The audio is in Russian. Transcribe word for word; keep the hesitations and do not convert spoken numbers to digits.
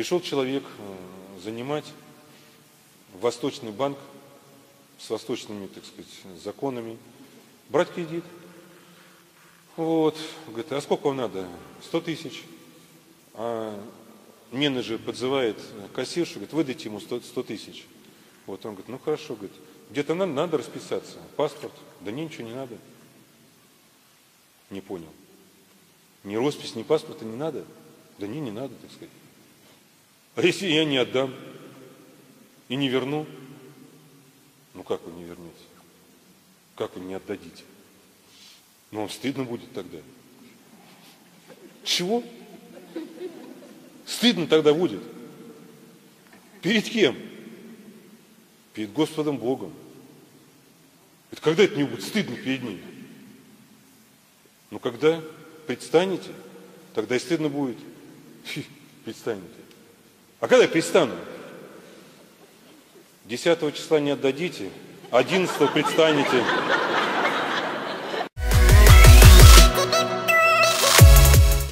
Пришел человек занимать Восточный банк с восточными, так сказать, законами, брать кредит. Вот, говорит, а сколько вам надо? сто тысяч. А менеджер подзывает кассиршу, говорит, выдайте ему сто тысяч. Вот, он говорит, ну хорошо, говорит, где-то надо, надо расписаться, паспорт. Да не, ничего не надо. Не понял. Ни роспись, ни паспорта не надо. Да не, не надо, так сказать. А если я не отдам и не верну? Ну как вы не вернете? Как вы не отдадите? Ну вам стыдно будет тогда. Чего? Стыдно тогда будет. Перед кем? Перед Господом Богом. Это когда это не будет стыдно перед Ним? Ну когда предстанете, тогда и стыдно будет. Фи, предстанете. А когда я предстану? десятого числа не отдадите, одиннадцатого предстанете.